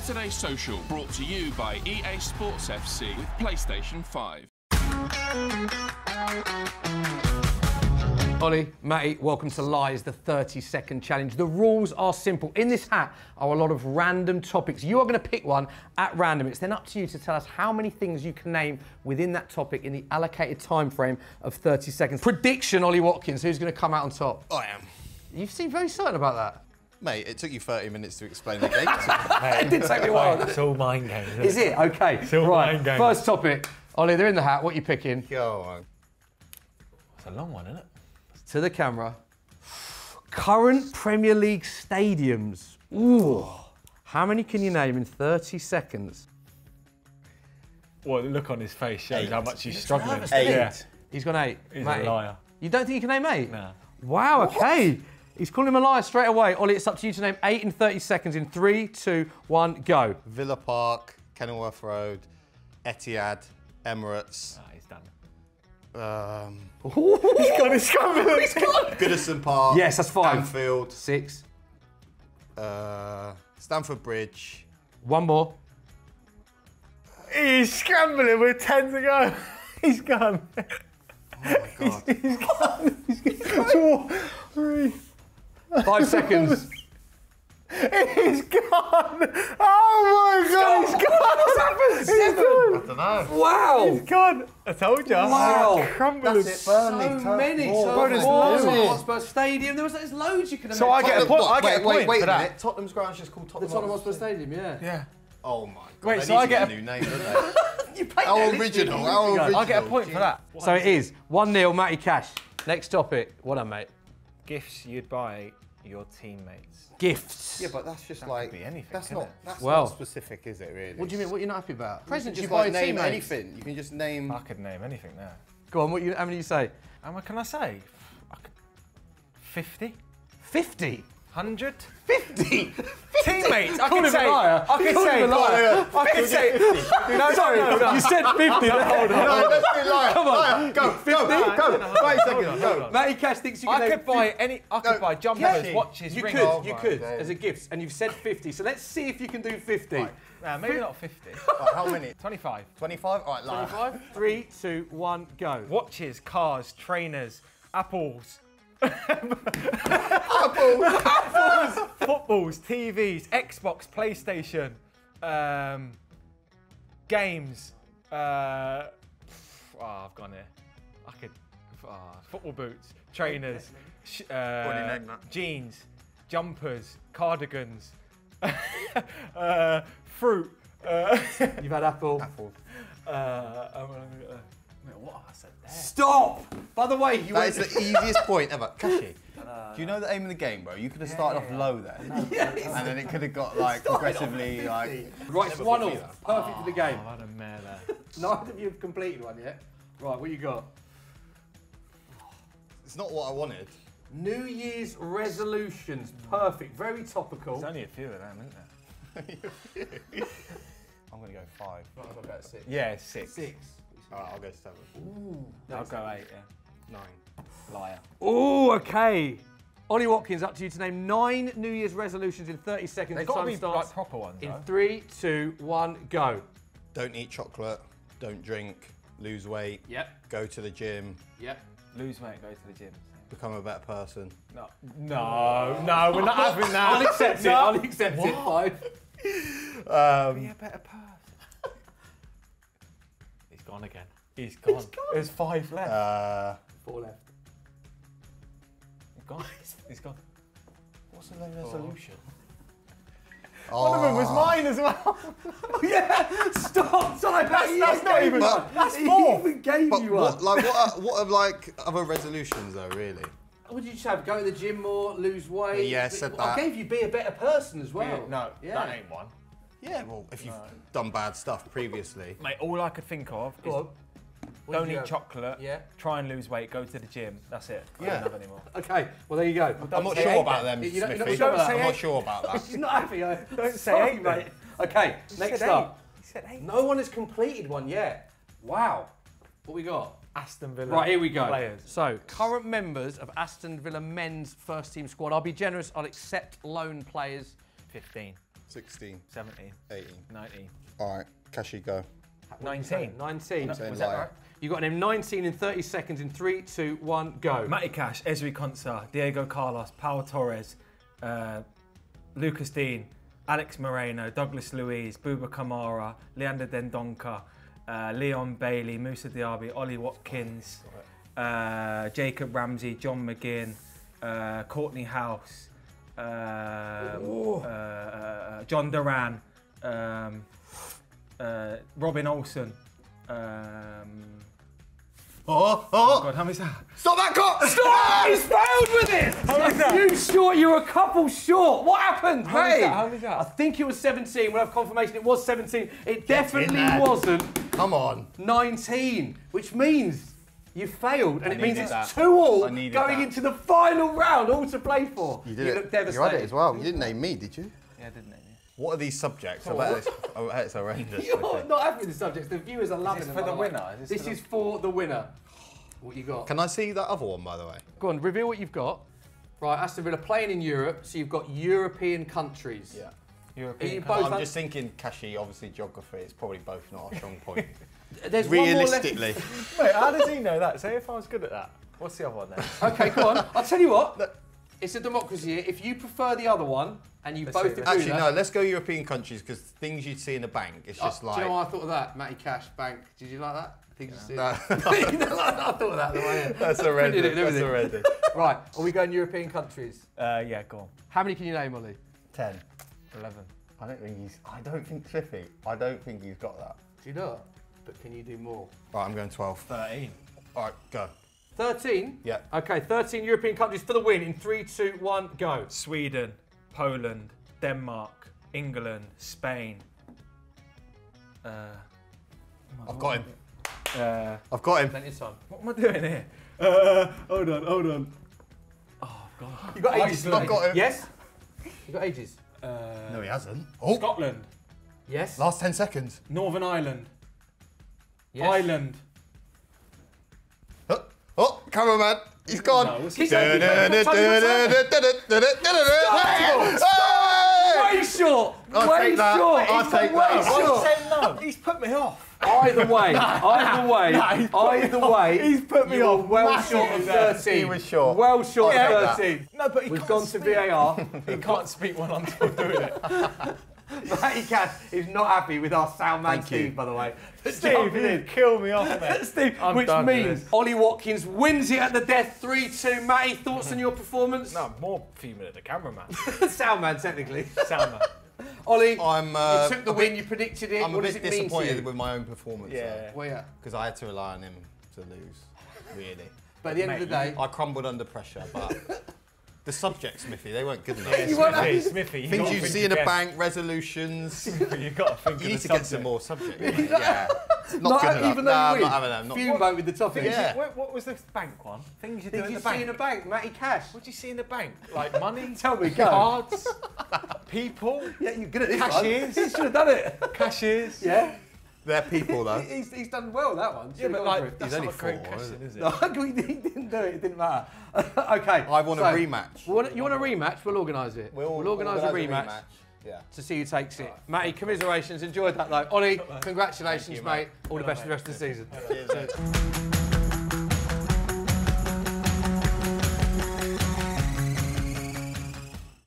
Saturday Social, brought to you by EA Sports FC with PlayStation 5. Ollie, Matty, welcome to LIES, the 30-second challenge. The rules are simple. In this hat are a lot of random topics. You are going to pick one at random. It's then up to you to tell us how many things you can name within that topic in the allocated time frame of 30 seconds. Prediction, Ollie Watkins, who's going to come out on top? I am. You seem very certain about that. Mate, it took you 30 minutes to explain the game. It did take me a while. It's all mind games. Is it? Okay. It's all right. Mind games. First topic. Ollie, they're in the hat. What are you picking? Go on. It's a long one, isn't it? To the camera. Current Premier League stadiums. Ooh. How many can you name in 30 seconds? Well, the look on his face shows how much he's struggling. Eight. Yeah. He's gone eight. He's a liar. You don't think you can name eight? No. Wow, okay. He's calling him a liar straight away. Ollie, it's up to you to name eight in 30 seconds in 3, 2, 1, go. Villa Park, Kenilworth Road, Etihad, Emirates. Ah, he's done. He's gone, he's gone. He's gone. Goodison Park. Yes, that's 5. Anfield. 6. Stamford Bridge. 1 more. He's scrambling with 10 to go. He's gone. Oh my God. He's gone. He's gone. 4, 3. 5 seconds. He's gone! Oh my God! He's gone! What's happened? 7. I don't know. Wow! He's gone! I told you. Wow! That's it. Burnley, so many. Tottenham Hotspur Stadium. There's loads you can imagine. So I get a point. Wait a minute. Tottenham's ground's just called Tottenham. The Tottenham Hotspur Stadium. Yeah. Yeah. Oh my God! Wait, so I get a new name, don't they? You played that. Original. How original. I get a point for that. So it is 1-0, Matty Cash. Next topic. What up, mate? Gifts you'd buy your teammates. Gifts. Yeah, but that's just that like could be anything. That's not. That's not specific, is it? Really. What do you mean? What are you not happy about? Presents you buy your teammates. Name anything. You can just name. I could name anything now. Go on. What you? How many you say? How much can I say? 50. 50. 100. 50. 50. Teammates. I could say. Liar. I could say. Liar. I could say. No, sorry. No. You said 50. Hold on. No, let's be liar. Come on. Liar. Go. 50. Go. Wait a second. Go. Matty Cash thinks you can. I could buy any. I could buy jumpers, watches, rings. You could. As a gift, and you've said 50. So let's see if you can do 50. Right. Nah, maybe not 50. Right, how many? 25. 25. All right, liar. 25. 3, 2, 1, go. Watches, cars, trainers, apples. Apples, footballs, TVs, Xbox, PlayStation, games. I've gone here. I could. Football boots, trainers, jeans, jumpers, cardigans, fruit. You've had apple. Apple. What I said there. Stop! By the way, you that is the easiest point ever. Cashy, do you know the aim of the game, bro? You could have started off low there. And then it could have got like progressively like. Right, it's 1-0. Perfect for the game. What a mare there. Neither of you have completed one yet. Right, what you got? It's not what I wanted. New Year's resolutions. Perfect. Very topical. There's only a few of them, isn't there? I'm gonna go 5. I'm gonna go 6. Yeah, 6. 6. Alright, I'll go 7. Ooh, no, I'll go 8, yeah. 9. Liar. Ooh, okay. Ollie Watkins, up to you to name 9 New Year's resolutions in 30 seconds. They've got to be like proper ones. In 3, 2, 1, go. Don't eat chocolate. Don't drink. Lose weight. Yep. Go to the gym. Yep. Lose weight. Go to the gym. Become a better person. No. No. No, we're not having that. I'll accept it. I'll accept it. 5. Be a better person. Gone again. He's gone. He's gone. There's 5 left. 4 left. He's gone. He's gone. What's the resolution? Oh. One of them was mine as well. Oh, yeah. Stop. Sorry, that's not even. That's 4. He even gave you one. What are like other resolutions though? Really. What did you just have? Go to the gym more. Lose weight. Yeah, said that. I gave you be a better person as well. Yeah, no, that ain't one. Yeah, well, if you've done bad stuff previously. Mate, all I could think of is don't eat chocolate, try and lose weight, go to the gym, that's it. I don't have any more. Okay, well, there you go. I'm not sure about them, Smithy. I'm not sure about that. She's not happy, don't say 8, mate. Okay, next up. He said 8. No one has completed one yet. Wow. What we got? Aston Villa. Right, here we go. Players. So, current members of Aston Villa men's first team squad. I'll be generous, I'll accept loan players. 15. 16. 17. 18. 19. All right, Cashy, go. 19. 19. Was that right? You got him 19 in 30 seconds in 3, 2, 1, go. Matty Cash, Ezri Konsa, Diego Carlos, Pau Torres, Lucas Dean, Alex Moreno, Douglas Luiz, Boubacar Kamara, Leander Dendonka, Leon Bailey, Moussa Diaby, Ollie Watkins, Jacob Ramsey, John McGinn, Courtney House, John Duran, Robin Olsen. Oh God, how many is that? Stop that cop! Stop! He's failed with it! You were a couple short. What happened? How many is that? I think it was 17. We'll have confirmation. It was 17. It definitely wasn't. Come on. 19, which means you failed, and it means it's 2-2 going into the final round, all to play for. You did it. You looked devastated. You had it as well. You didn't name me, did you? Yeah, I didn't name you. What are these subjects? It's horrendous. You're not having the subjects. The viewers are loving them. For the winner. This is for the winner. What you got? Can I see that other one, by the way? Go on, reveal what you've got. Right, Aston Villa playing in Europe, so you've got European countries. Yeah. European countries. I'm just thinking, Cashy, obviously geography is probably both not our strong point. There's realistically. One more. Wait, how does he know that? Say if I was good at that. What's the other one then? Okay, go on. I'll tell you what. Look. It's a democracy here. If you prefer the other one, and you both agree. Actually, no, let's go European countries, because things you'd see in a bank, it's just like... Do you know what I thought of that? Matty Cash, bank. Did you like that? Things you see. No. I thought of that the way in. That's horrendous. That's horrendous. Right, are we going European countries? Yeah, go on. How many can you name, Ollie? 10. 11. I don't think Cliffy. I don't think he's got that. Do you not? But can you do more? Right, I'm going 12. 13. All right, go. 13? Yeah. Okay, 13 European countries for the win in 3, 2, 1, go. Sweden, Poland, Denmark, England, Spain. I've got him. I've got him. Plenty of time. What am I doing here? Hold on. Oh, God. You got ages. I've got him. Yes? You got ages. No, he hasn't. Oh. Scotland. Yes. Last 10 seconds. Northern Ireland. Yes. Ireland. Oh, cameraman, he's gone. No, he's way short. I'll take that. He's put me off. Either way. He's put me off. Well short of 13. He was short. Well short of 13. No, but we've gone to VAR. He can't speak when I'm still doing it. Matty Cash is not happy with our sound man Steve, by the way. Steve, you kill me off, mate. Steve, I'm which means Ollie Watkins wins it at the death, 3-2. Matty, thoughts on your performance? No, more fuming at the cameraman. Sound man, technically. Sound man. Ollie, you took the win, you predicted it. What does it mean to you? I'm a bit disappointed with my own performance. Yeah. Well, yeah. Because I had to rely on him to lose, really. But at the end of the day... I crumbled under pressure, but... The subject, Smithy, they weren't good enough. Smithy, things you see in a bank, resolutions. You've got to think you need to get some more subject. Yeah. Not good enough. Even though not with the topic. Yeah. What was the bank one? Things you do in the bank. Things you see in a bank, Matty Cash. What do you see in the bank? Like money? Tell me, cards? People? Yeah, you're good at this. Cashiers? You should have done it. Cashiers? Yeah. They're people, though. He's done well, that one. Yeah, but like, that's not a great question, is it? No, he didn't do it. It didn't matter. Okay. I want a rematch. You want a rematch? We'll organise it. We'll organise a rematch. Yeah. To see who takes it. Right. Matty, commiserations. Enjoyed that, though. Ollie, congratulations, mate. All the best for the rest of the season.